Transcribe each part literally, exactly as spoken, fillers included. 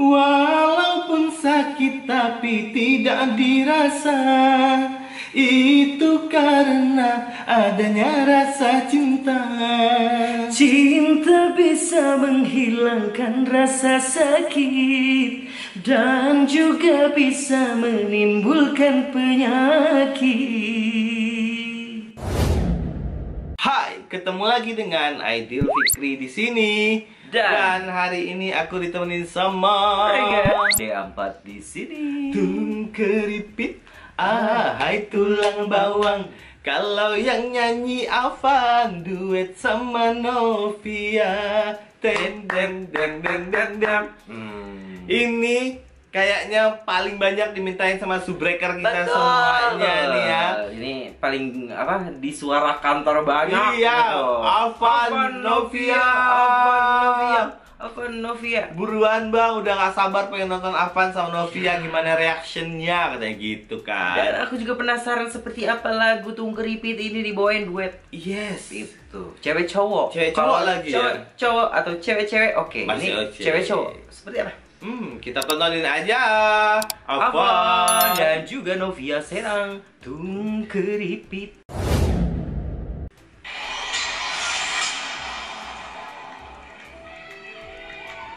Walaupun sakit tapi tidak dirasa, itu karena adanya rasa cinta. Cinta bisa menghilangkan rasa sakit dan juga bisa menimbulkan penyakit. Hai, ketemu lagi dengan Aidil Fikrie di sini. Dan, Dan hari ini aku ditemenin sama D A empat di sini. Tung Keripit, ahai tulang bawang. Kalau yang nyanyi Afan, duet sama Novia. Den den den den den den. Hmm. Ini kayaknya paling banyak dimintain sama subbreaker kita. Betul. Semuanya nih ya. Ini paling apa, di suara kantor banyak. Iya. Gitu. Afan, Afan Novia. Afan Novia. Afan Novia, buruan bang, udah gak sabar pengen nonton Afan sama Novia, gimana reaction-nya, katanya gitu kan. Dan aku juga penasaran seperti apa lagu Tung Keripit ini dibawain duet. Yes, itu cewek cowok, cewek cowok lagi cowok, ya cowok atau cewek-cewek, oke, okay. Ini okay. Cewek cowok, seperti apa? Hmm, kita tontonin aja Afan, Afan dan juga Novia Serang, Tung Keripit.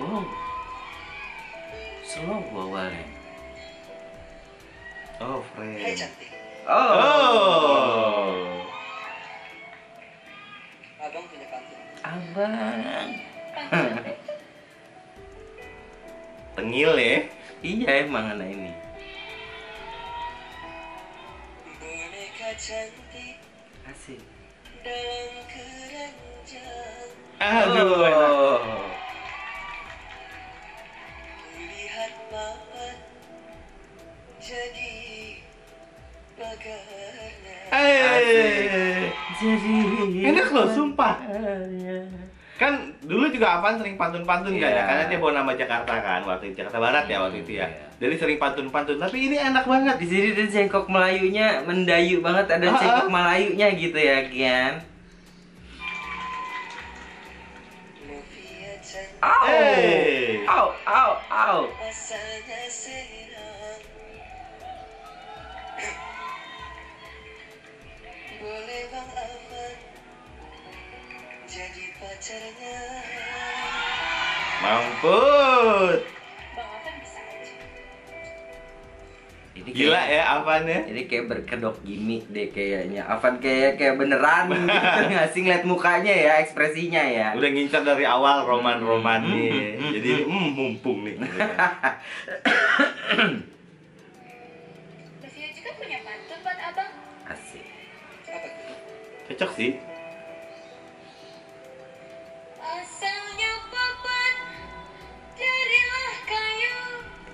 Oh, slow awalnya. Oh, friend. Hey, cantik. Oh. Oh. Abang punya pantun. Abang. Tengil ya? Iya emang anak ini. Boneka cantik. Asik. Dalam keranjang. Aduh. Oh. Jadi Jadi enak loh, sumpah. Kan dulu juga Afan sering pantun-pantun yeah. Gak ya? Karena dia bawa nama Jakarta kan, waktu Jakarta Barat yeah. Ya waktu itu ya. Yeah. Jadi sering pantun-pantun, tapi ini enak banget. Di sini ada cengkok Melayunya, mendayu banget, ada uh-uh. cengkok Melayunya gitu ya, Kian. Au, hey. Au, au, au. Boleh bang Afan jadi pacarnya. Mampus. Bang Afan bisa aja. Ini gila kayak, ya Afan ya. Jadi kayak berkedok gimmick deh kayaknya. Afan kayak kayak beneran gitu nggak sih ngeliat mukanya ya, ekspresinya ya. Udah ngincar dari awal roman-roman nih. Jadi mm, mumpung nih. Novia juga punya pantun buat abang. Asik. Cocok sih. Asalnya papan darilah kayu.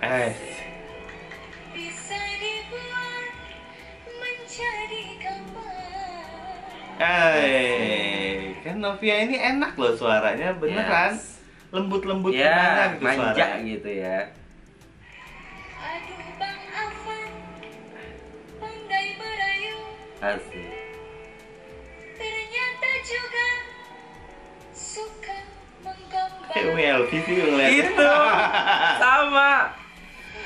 Eh. Bisa dibuat menjadi gambar. Eh, kan Novia ini enak loh suaranya, beneran yes. Lembut-lembut ya, gitu manja suaranya. Gitu ya. Aduh bang Afan, pandai merayu. Asik. Juga suka menggambar. Kayak Umi Elfi sih ngeliatnya. Itu sama.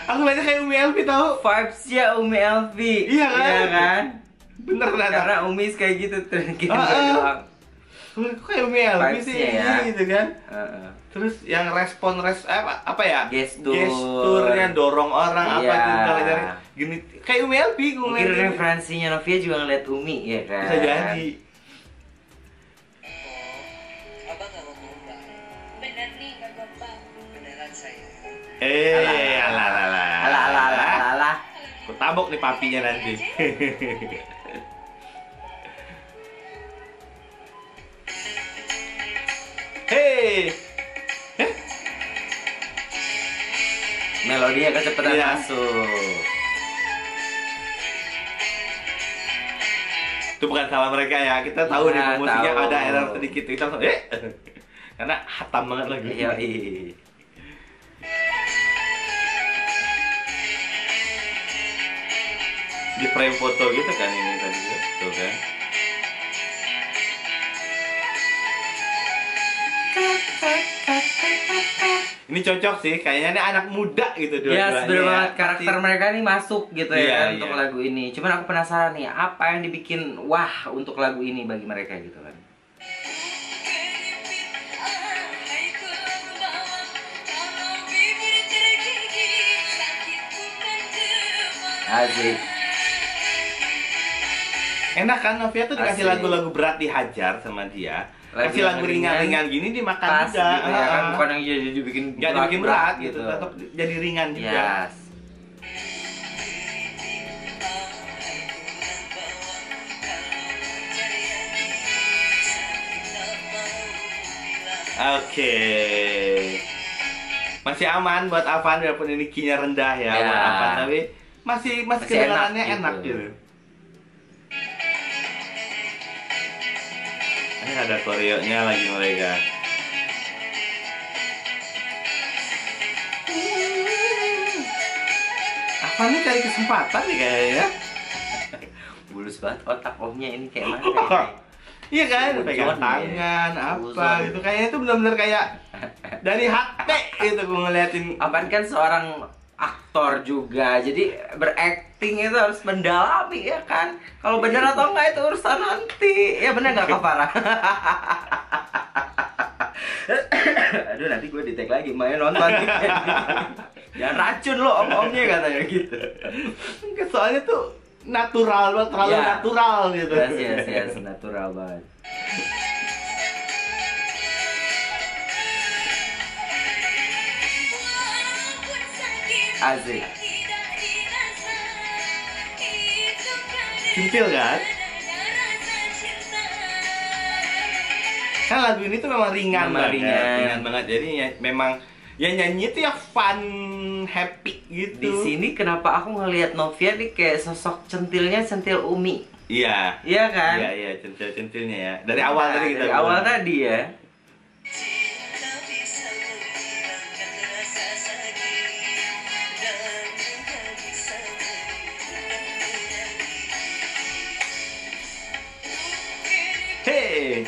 Aku liatnya kayak Umi Elfi tau. Vibesnya Umi Elfi. Iya kan? Iya kan? Bener kan? Karena Umi kayak gitu terkira oh, uh. doang. Kayak Umi Elfi sih ya. Gitu kan? Uh, uh. Terus yang respon res eh, apa ya? Gestur. Gesturnya dorong orang yeah. Apa gitu cari-cari. Gini kayak Umi Elfi gue ngeliat. Mungkin referensinya Novia juga ngeliat Umi ya kan? Bisa jadi. Eh, alah alah alah alah alah alah alah. Aku tabok nih papinya nanti. Hei, melodinya kecepatan masuk. Itu bukan salah mereka ya, kita tahu nih musiknya ada error sedikit, kita langsung eh, karena hatam banget lagi. Di frame foto gitu kan ini tadi tuh kan. Ini cocok sih, kayaknya ini anak muda gitu dua-duanya. Iya, seru banget karakter mereka nih masuk gitu ya, ya kan, iya. untuk lagu ini. Cuman aku penasaran nih, apa yang dibikin wah untuk lagu ini bagi mereka gitu kan. Asik. Enak kan, Novia tuh dikasih lagu-lagu berat dihajar sama dia. Kasih lagu ringan-ringan gini dimakan juga gitu ya, kan bukan yang jadi dibikin berat, dibikin berat gitu, gitu. Tetap jadi ringan yes. juga. Oke. Okay. Masih aman buat Afan walaupun ini key-nya rendah ya, ya. buat Afan, tapi masih masih, masih kedengarannya enak gitu. Enak gitu. Ada koreonya lagi mereka. Apa nih cari kesempatan nih kayaknya? Bulus banget otak omnya ini kayak mana? Oh, iya kan, pegang tangan, ya. apa gitu kayaknya itu benar-benar kayak dari H P itu gue ngeliatin. Apaan kan seorang aktor juga, jadi berakting itu harus mendalami ya kan. Kalau benar atau enggak itu urusan nanti. Ya benar nggak Kafara? Aduh nanti gue di-tag lagi, main nonton. Jangan racun lo om-omnya katanya gitu. Soalnya tuh natural banget, terlalu ya. natural gitu. Yes, yes, yes, natural banget. Asik. Simpel kan? Kan lagu ini tuh memang ringan memang banget ringan. Ya, ringan banget, jadi ya, memang ya nyanyi itu ya fun, happy gitu. Di sini kenapa aku ngelihat Novia nih kayak sosok centilnya centil Umi. Iya. Iya kan? Iya iya centil-centilnya ya. Dari awal nah, tadi kita. Dari bilang. awal tadi ya. Hey.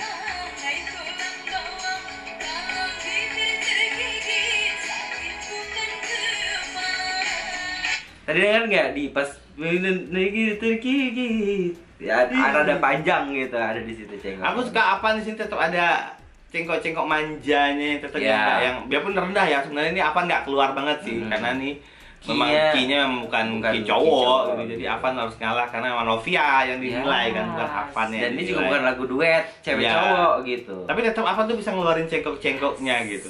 Tadi dengar nggak di pas ya, ada panjang gitu ada di situ cengkok. Aku suka apa di sini tetap ada cengkok-cengkok manjanya tetap yeah. yang biarpun rendah ya sebenarnya ini apa nggak keluar banget sih mm-hmm. karena nih memang key-nya bukan, bukan key cowok, key cowok. Jadi Afan harus ngalah karena sama Novia yang dinilai ya. kan bukan Afannya. Dan ini juga bukan lagu duet cewek ya. cowok gitu. Tapi tetap Afan tuh bisa ngeluarin cengkok-cengkoknya gitu.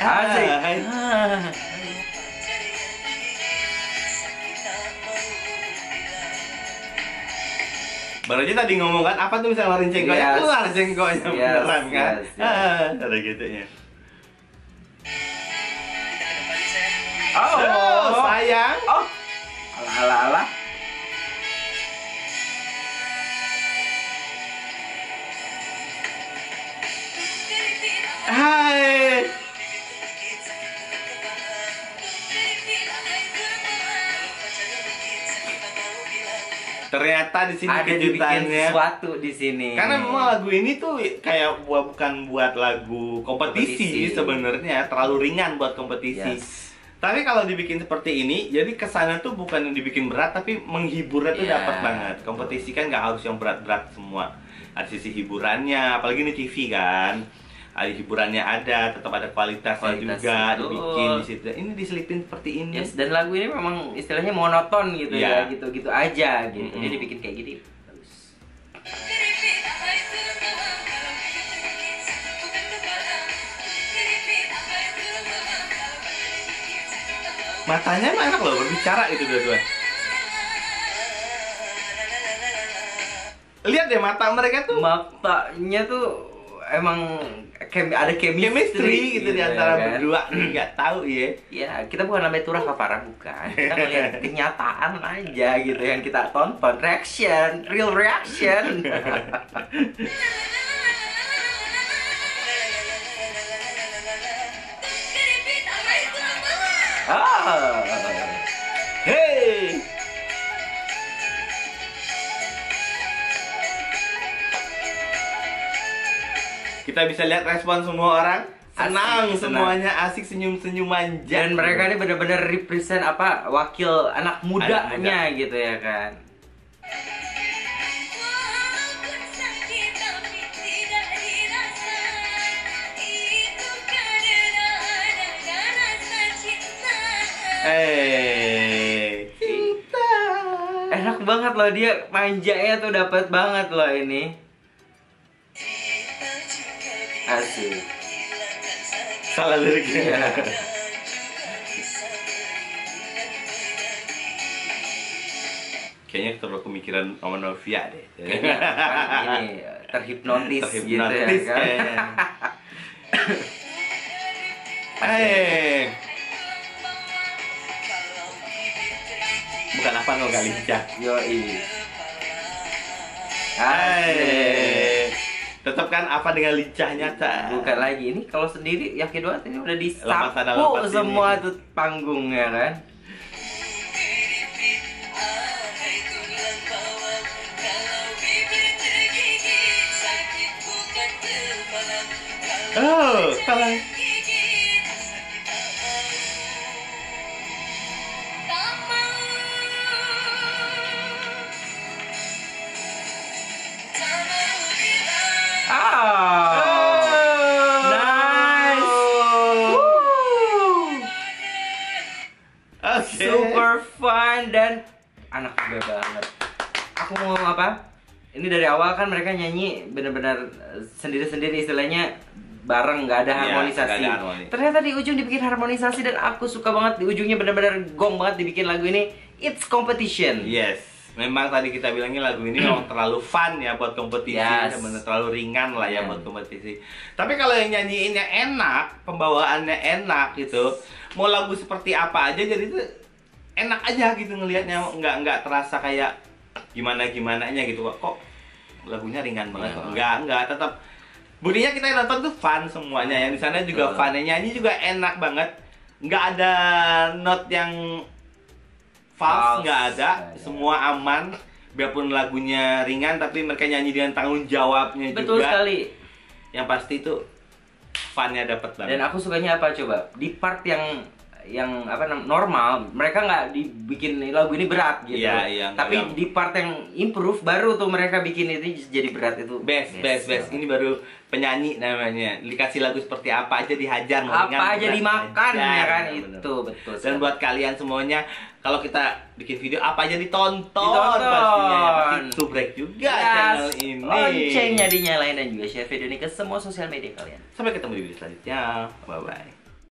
Asik. Ah. Baru aja tadi ngomong kan, apa tuh bisa ngeluarin cengkoknya? Yes. Keluar cengkoknya yes. beneran kan? Yes. Yes. Ada gitunya. Oh, oh sayang. Oh, alah alah alah. Hai. Ternyata di sini ada kejutannya sesuatu di sini. Karena memang lagu ini tuh kayak bukan buat lagu kompetisi, kompetisi. sebenarnya terlalu ringan buat kompetisi. Yes. Tapi kalau dibikin seperti ini, jadi kesannya tuh bukan yang dibikin berat tapi menghiburnya tuh yeah. dapat banget. Kompetisi kan nggak harus yang berat-berat semua. Ada sisi hiburannya, apalagi ini T V kan. Ada hiburannya ada, tetap ada kualitasnya Kualitas juga betul. dibikin di situ. Ini diselipin seperti ini. Yes, dan lagu ini memang istilahnya monoton gitu yeah. ya, gitu-gitu aja gitu. Mm-hmm. Jadi dibikin kayak gini. Terus. Matanya mah enak loh berbicara gitu dua-dua. Lihat deh mata mereka tuh. Matanya tuh emang Chem ada chemistry, chemistry gitu, gitu di antara kan? berdua nggak tahu ya ya kita bukan namanya turah Kafara bukan kita melihat kenyataan aja gitu yang kita tonton reaction real reaction ah hey Kita bisa lihat respon semua orang. Senang, asik, semuanya senang. Asik, senyum-senyum manja. Dan mereka ini bener-bener represent apa, wakil anak mudanya, anak muda. Gitu ya kan. Hey. Cinta. Enak banget loh, dia manjanya tuh dapat banget loh ini. Asik. Salah liriknya. Kayaknya terlalu pemikiran sama Novia deh. Kayaknya ini terhipnotis, terhipnotis gitu ya kan. Eh. Bukan Afan lo kali ya. Yoi. Hai. Tetap kan apa dengan lincahnya, Kak? Bukan lagi, ini kalau sendiri yakin banget ini udah disapu semua tuh panggungnya kan. Oh, salah. Super fun dan anak muda banget. Aku mau ngomong apa? Ini dari awal kan mereka nyanyi benar-benar sendiri-sendiri, istilahnya bareng, nggak ada harmonisasi. Ya, gak ada harmonisasi. Ternyata di ujung dibikin harmonisasi dan aku suka banget di ujungnya, benar-benar gong banget dibikin lagu ini. It's competition. Yes. Memang tadi kita bilangnya lagu ini memang terlalu fun ya buat kompetisi, yes. Benar terlalu ringan lah ya hmm. buat kompetisi. Tapi kalau yang nyanyiinnya enak, pembawaannya enak gitu, mau lagu seperti apa aja jadi tuh enak aja gitu ngelihatnya, nggak nggak terasa kayak gimana gimananya gitu kok, kok lagunya ringan banget, yeah. nggak nggak tetap bunyinya kita nonton tuh fun semuanya, yang di sana juga fun, nyanyi juga enak banget, nggak ada note yang false, nggak ada, semua aman, biarpun lagunya ringan tapi mereka nyanyi dengan tanggung jawabnya. Betul juga. Betul sekali. Yang pasti itu funnya dapat banget. Dan aku sukanya apa coba di part yang yang apa normal mereka nggak dibikin lagu ini berat gitu, yeah, yeah, tapi enggak. Di part yang improve baru tuh mereka bikin itu jadi berat, itu best best best, best. Ini baru penyanyi namanya dikasih lagu seperti apa aja dihajar, apa ringan, aja dimakan hajar, ya kan bener. Itu betul dan buat kalian semuanya kalau kita bikin video apa aja ditonton, ditonton. Pastinya ya, pasti subrek juga yes. Channel ini, loncengnya dinyalain dan juga share video ini ke semua sosial media kalian. Sampai ketemu di video selanjutnya, bye bye.